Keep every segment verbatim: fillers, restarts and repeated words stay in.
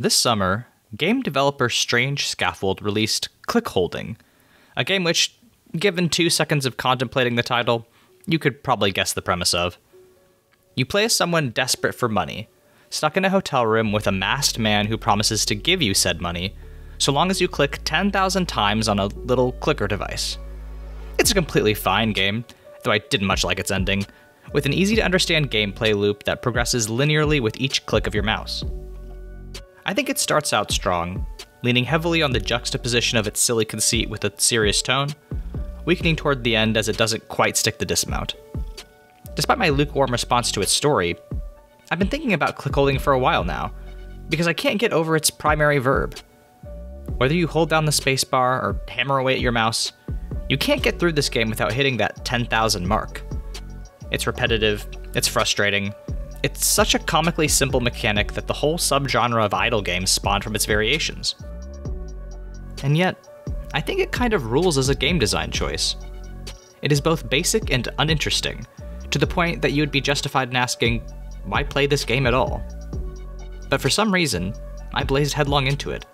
This summer, game developer Strange Scaffold released Clickholding, a game which, given two seconds of contemplating the title, you could probably guess the premise of. You play as someone desperate for money, stuck in a hotel room with a masked man who promises to give you said money, so long as you click ten thousand times on a little clicker device. It's a completely fine game, though I didn't much like its ending, with an easy-to-understand gameplay loop that progresses linearly with each click of your mouse. I think it starts out strong, leaning heavily on the juxtaposition of its silly conceit with a serious tone, weakening toward the end as it doesn't quite stick the dismount. Despite my lukewarm response to its story, I've been thinking about clickholding for a while now, because I can't get over its primary verb. Whether you hold down the spacebar or hammer away at your mouse, you can't get through this game without hitting that ten thousand mark. It's repetitive, it's frustrating, it's such a comically simple mechanic that the whole subgenre of idle games spawned from its variations. And yet, I think it kind of rules as a game design choice. It is both basic and uninteresting, to the point that you would be justified in asking, why play this game at all? But for some reason, I blazed headlong into it,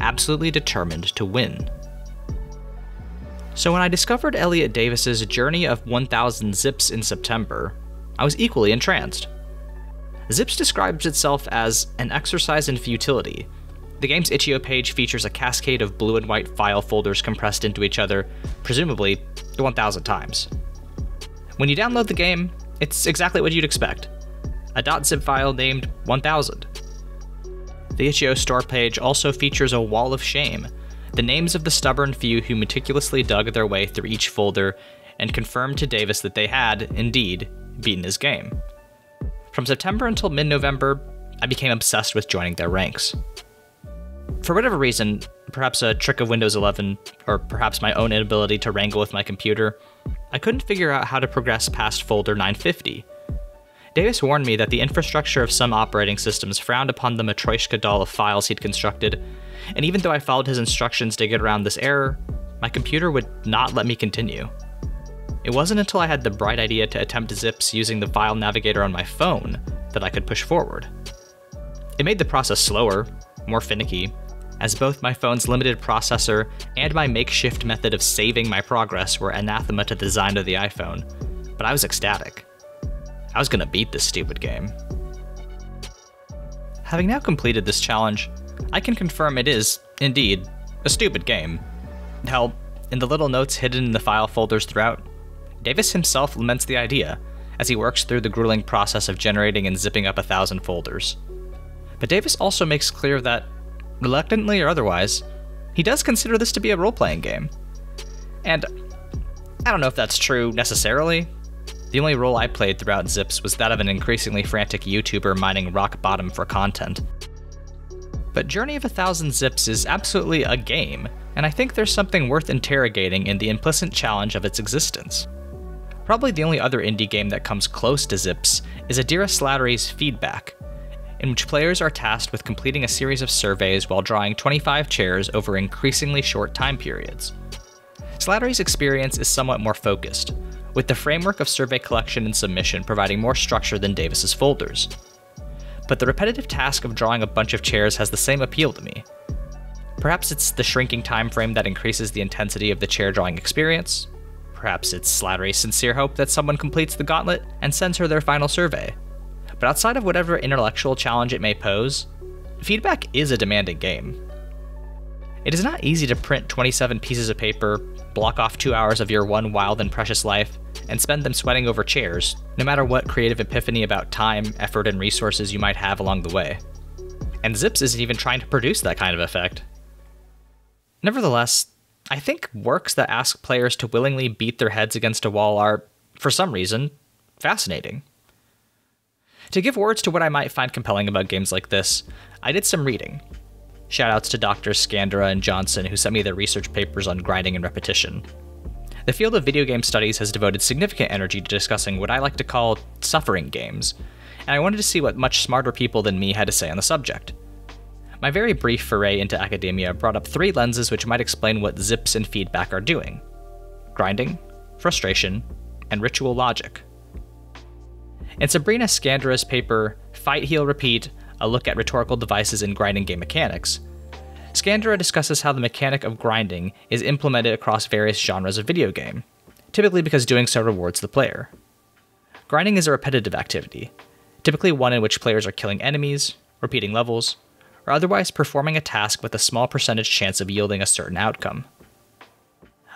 absolutely determined to win. So when I discovered Elliot Davis's Journey of one thousand Zips in September, I was equally entranced. Zips describes itself as an exercise in futility. The game's itch dot i o page features a cascade of blue and white file folders compressed into each other, presumably one thousand times. When you download the game, it's exactly what you'd expect, a .zip file named one thousand. The itch dot i o store page also features a wall of shame, the names of the stubborn few who meticulously dug their way through each folder and confirmed to Davis that they had, indeed, beaten his game. From September until mid-November, I became obsessed with joining their ranks. For whatever reason, perhaps a trick of Windows eleven, or perhaps my own inability to wrangle with my computer, I couldn't figure out how to progress past folder nine fifty. Davis warned me that the infrastructure of some operating systems frowned upon the Matryoshka doll of files he'd constructed, and even though I followed his instructions to get around this error, my computer would not let me continue. It wasn't until I had the bright idea to attempt zips using the file navigator on my phone that I could push forward. It made the process slower, more finicky, as both my phone's limited processor and my makeshift method of saving my progress were anathema to the design of the iPhone, but I was ecstatic. I was gonna beat this stupid game. Having now completed this challenge, I can confirm it is, indeed, a stupid game. Hell, in the little notes hidden in the file folders throughout, Davis himself laments the idea, as he works through the grueling process of generating and zipping up a thousand folders. But Davis also makes clear that, reluctantly or otherwise, he does consider this to be a role-playing game. And I don't know if that's true necessarily. The only role I played throughout Zips was that of an increasingly frantic YouTuber mining rock bottom for content. But Journey of one thousand Zips is absolutely a game, and I think there's something worth interrogating in the implicit challenge of its existence. Probably the only other indie game that comes close to Zips is Adira Slattery's Feedback, in which players are tasked with completing a series of surveys while drawing twenty-five chairs over increasingly short time periods. Slattery's experience is somewhat more focused, with the framework of survey collection and submission providing more structure than Davis's folders. But the repetitive task of drawing a bunch of chairs has the same appeal to me. Perhaps it's the shrinking time frame that increases the intensity of the chair drawing experience. Perhaps it's Slattery's sincere hope that someone completes the gauntlet and sends her their final survey. But outside of whatever intellectual challenge it may pose, Feedback is a demanding game. It is not easy to print twenty-seven pieces of paper, block off two hours of your one wild and precious life, and spend them sweating over chairs, no matter what creative epiphany about time, effort, and resources you might have along the way. And Zips isn't even trying to produce that kind of effect. Nevertheless, I think works that ask players to willingly beat their heads against a wall are, for some reason, fascinating. To give words to what I might find compelling about games like this, I did some reading. Shoutouts to Doctors Skandera and Johnson who sent me their research papers on grinding and repetition. The field of video game studies has devoted significant energy to discussing what I like to call suffering games, and I wanted to see what much smarter people than me had to say on the subject. My very brief foray into academia brought up three lenses which might explain what Zips and Feedback are doing: grinding, frustration, and ritual logic. In Sabrina Skandera's paper, Fight, Heal, Repeat, a look at rhetorical devices in grinding game mechanics. Skandera discusses how the mechanic of grinding is implemented across various genres of video game, typically because doing so rewards the player. Grinding is a repetitive activity, typically one in which players are killing enemies, repeating levels, or otherwise performing a task with a small percentage chance of yielding a certain outcome.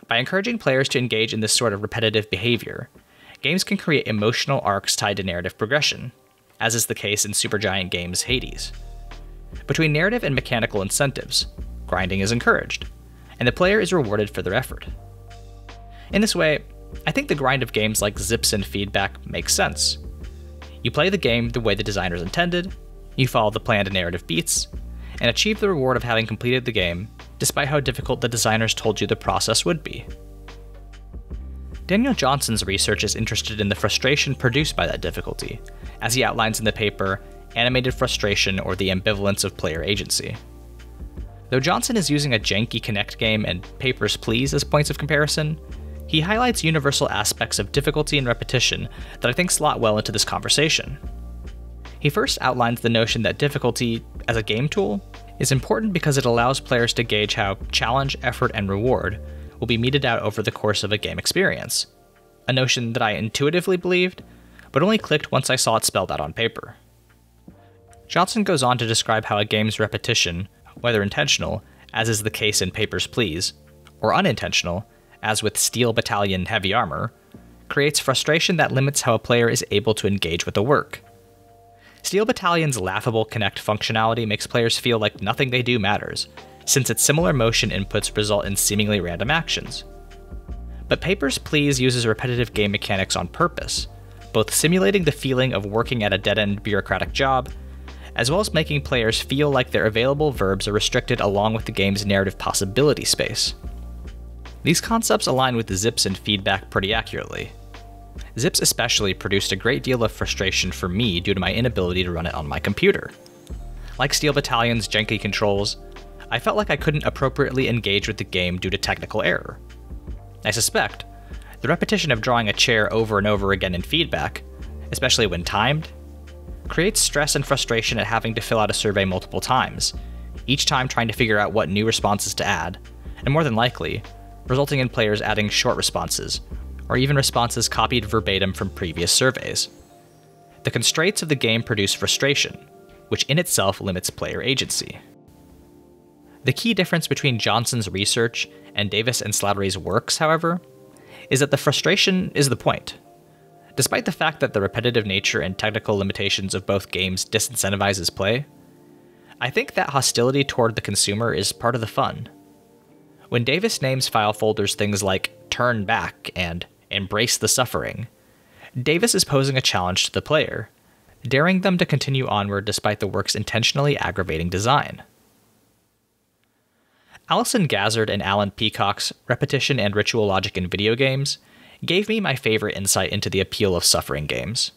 By encouraging players to engage in this sort of repetitive behavior, games can create emotional arcs tied to narrative progression, as is the case in Supergiant Games' Hades. Between narrative and mechanical incentives, grinding is encouraged, and the player is rewarded for their effort. In this way, I think the grind of games like Zips and Feedback makes sense. You play the game the way the designers intended, you follow the planned narrative beats, and achieve the reward of having completed the game, despite how difficult the designers told you the process would be. Daniel Johnson's research is interested in the frustration produced by that difficulty, as he outlines in the paper, Animated Frustration or the Ambivalence of Player Agency. Though Johnson is using a janky Kinect game and Papers, Please as points of comparison, he highlights universal aspects of difficulty and repetition that I think slot well into this conversation. He first outlines the notion that difficulty, as a game tool, is important because it allows players to gauge how challenge, effort, and reward will be meted out over the course of a game experience, a notion that I intuitively believed, but only clicked once I saw it spelled out on paper. Johnson goes on to describe how a game's repetition, whether intentional, as is the case in Papers, Please, or unintentional, as with Steel Battalion: Heavy Armor, creates frustration that limits how a player is able to engage with the work. Steel Battalion's laughable Kinect functionality makes players feel like nothing they do matters, since its similar motion inputs result in seemingly random actions. But Papers, Please uses repetitive game mechanics on purpose, both simulating the feeling of working at a dead-end bureaucratic job, as well as making players feel like their available verbs are restricted along with the game's narrative possibility space. These concepts align with the Zips and Feedback pretty accurately. Zips especially produced a great deal of frustration for me due to my inability to run it on my computer. Like Steel Battalion's janky controls, I felt like I couldn't appropriately engage with the game due to technical error. I suspect the repetition of drawing a chair over and over again in Feedback, especially when timed, creates stress and frustration at having to fill out a survey multiple times, each time trying to figure out what new responses to add, and more than likely, resulting in players adding short responses, or even responses copied verbatim from previous surveys. The constraints of the game produce frustration, which in itself limits player agency. The key difference between Johnson's research and Davis and Slattery's works, however, is that the frustration is the point. Despite the fact that the repetitive nature and technical limitations of both games disincentivizes play, I think that hostility toward the consumer is part of the fun. When Davis names file folders things like Turn Back and Embrace the Suffering, Davis is posing a challenge to the player, daring them to continue onward despite the work's intentionally aggravating design. Allison Gazzard and Alan Peacock's Repetition and Ritual Logic in Video Games gave me my favorite insight into the appeal of suffering games.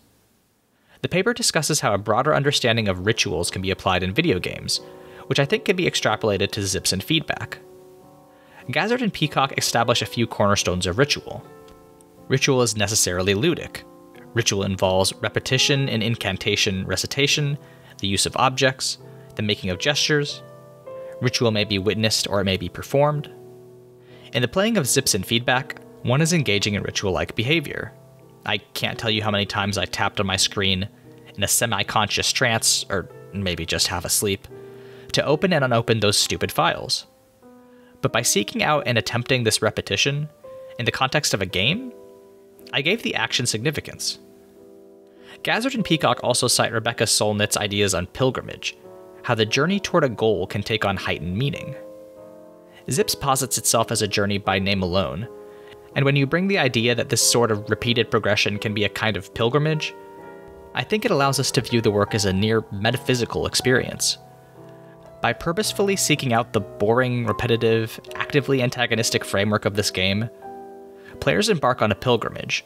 The paper discusses how a broader understanding of rituals can be applied in video games, which I think can be extrapolated to Zips and Feedback. Gazzard and Peacock establish a few cornerstones of ritual. Ritual is necessarily ludic. Ritual involves repetition and incantation recitation, the use of objects, the making of gestures. Ritual may be witnessed or it may be performed. In the playing of Zips and Feedback, one is engaging in ritual-like behavior. I can't tell you how many times I tapped on my screen in a semi-conscious trance, or maybe just half asleep, to open and unopen those stupid files. But by seeking out and attempting this repetition in the context of a game, I gave the action significance. Gazzard and Peacock also cite Rebecca Solnit's ideas on pilgrimage, how the journey toward a goal can take on heightened meaning. Zips posits itself as a journey by name alone, and when you bring the idea that this sort of repeated progression can be a kind of pilgrimage, I think it allows us to view the work as a near metaphysical experience. By purposefully seeking out the boring, repetitive, actively antagonistic framework of this game, players embark on a pilgrimage,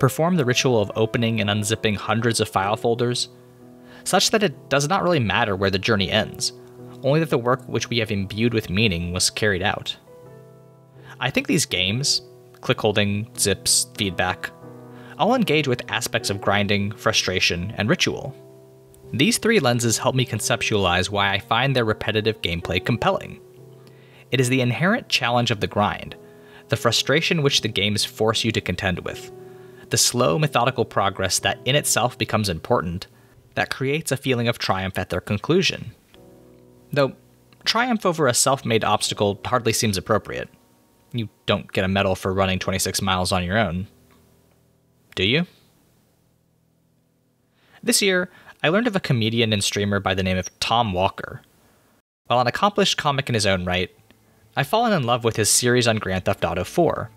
perform the ritual of opening and unzipping hundreds of file folders, such that it does not really matter where the journey ends, only that the work which we have imbued with meaning was carried out. I think these games, Clickholding, Zips, Feedback, all engage with aspects of grinding, frustration, and ritual. These three lenses help me conceptualize why I find their repetitive gameplay compelling. It is the inherent challenge of the grind, the frustration which the games force you to contend with, the slow, methodical progress that in itself becomes important, that creates a feeling of triumph at their conclusion. Though triumph over a self-made obstacle hardly seems appropriate. You don't get a medal for running twenty-six miles on your own. Do you? This year, I learned of a comedian and streamer by the name of Tom Walker. While an accomplished comic in his own right, I've fallen in love with his series on Grand Theft Auto four,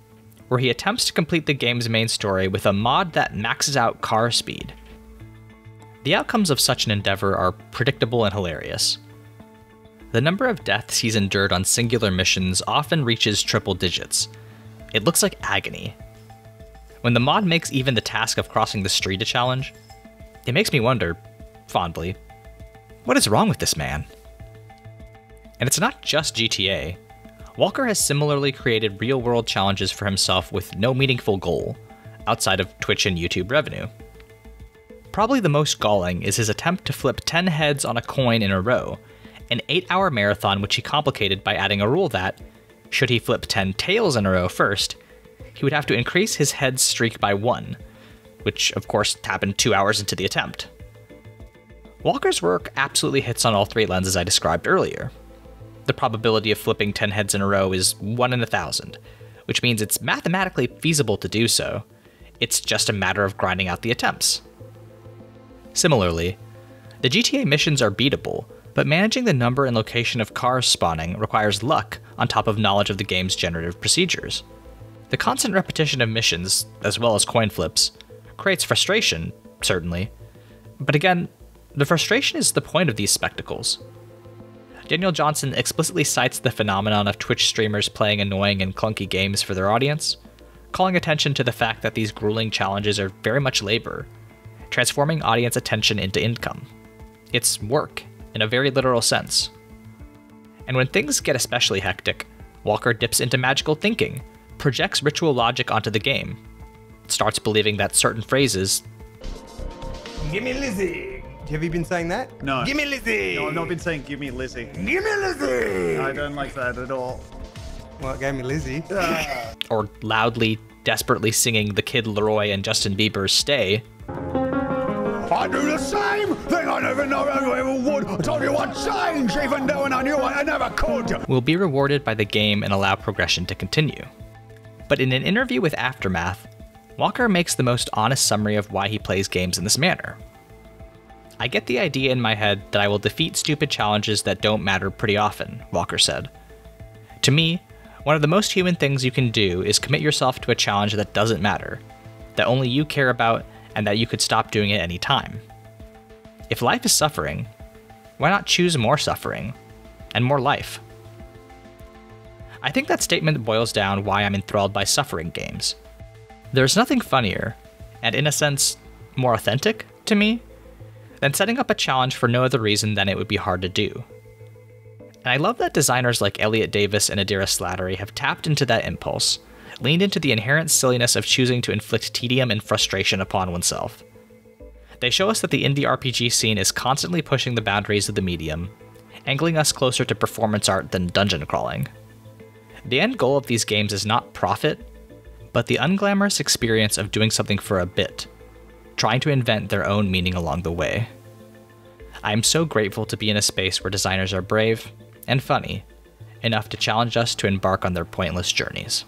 where he attempts to complete the game's main story with a mod that maxes out car speed. The outcomes of such an endeavor are predictable and hilarious. The number of deaths he's endured on singular missions often reaches triple digits. It looks like agony. When the mod makes even the task of crossing the street a challenge, it makes me wonder, fondly, what is wrong with this man? And it's not just G T A. Walker has similarly created real-world challenges for himself with no meaningful goal, outside of Twitch and YouTube revenue. Probably the most galling is his attempt to flip ten heads on a coin in a row, an eight hour marathon which he complicated by adding a rule that, should he flip ten tails in a row first, he would have to increase his head's streak by one, which of course happened two hours into the attempt. Walker's work absolutely hits on all three lenses I described earlier. The probability of flipping ten heads in a row is one in a thousand, which means it's mathematically feasible to do so. It's just a matter of grinding out the attempts. Similarly, the G T A missions are beatable, but managing the number and location of cars spawning requires luck on top of knowledge of the game's generative procedures. The constant repetition of missions, as well as coin flips, creates frustration, certainly. But again, the frustration is the point of these spectacles. Daniel Johnson explicitly cites the phenomenon of Twitch streamers playing annoying and clunky games for their audience, calling attention to the fact that these grueling challenges are very much labor, transforming audience attention into income. It's work, in a very literal sense. And when things get especially hectic, Walker dips into magical thinking, projects ritual logic onto the game, starts believing that certain phrases... Give me Lizzie! Have you been saying that? No. Give me Lizzie! No, I've not been saying give me Lizzie. Give me Lizzie! I don't like that at all. Well, it gave me Lizzie. Or loudly, desperately singing The Kid Laroi and Justin Bieber's Stay. I do the same thing I never know I ever would. I told you I'd change, even though I knew I never could. Will be rewarded by the game and allow progression to continue. But in an interview with Aftermath, Walker makes the most honest summary of why he plays games in this manner. I get the idea in my head that I will defeat stupid challenges that don't matter pretty often, Walker said. To me, one of the most human things you can do is commit yourself to a challenge that doesn't matter, that only you care about, and that you could stop doing at any time. If life is suffering, why not choose more suffering and more life? I think that statement boils down why I'm enthralled by suffering games. There's nothing funnier, and in a sense, more authentic to me, than setting up a challenge for no other reason than it would be hard to do. And I love that designers like Elliot Davis and Adira Slattery have tapped into that impulse, leaned into the inherent silliness of choosing to inflict tedium and frustration upon oneself. They show us that the indie R P G scene is constantly pushing the boundaries of the medium, angling us closer to performance art than dungeon crawling. The end goal of these games is not profit, but the unglamorous experience of doing something for a bit, trying to invent their own meaning along the way. I am so grateful to be in a space where designers are brave and funny, enough to challenge us to embark on their pointless journeys.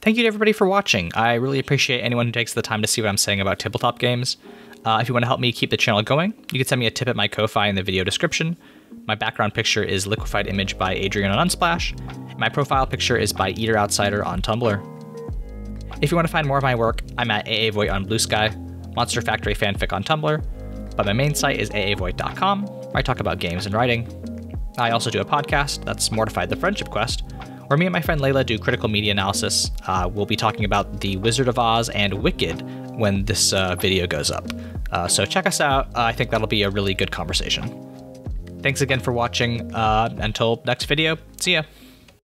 Thank you to everybody for watching. I really appreciate anyone who takes the time to see what I'm saying about tabletop games. Uh, if you want to help me keep the channel going, you can send me a tip at my Ko-fi in the video description. My background picture is Liquefied Image by Adrian on Unsplash. My profile picture is by Eater Outsider on Tumblr. If you want to find more of my work, I'm at A A. Voigt on Blue Sky, Monster Factory fanfic on Tumblr, but my main site is A A voigt dot com, where I talk about games and writing. I also do a podcast, that's Mortified the Friendship Quest, where me and my friend Layla do critical media analysis. Uh, we'll be talking about The Wizard of Oz and Wicked when this uh, video goes up. Uh, so check us out, uh, I think that'll be a really good conversation. Thanks again for watching, uh, until next video, see ya!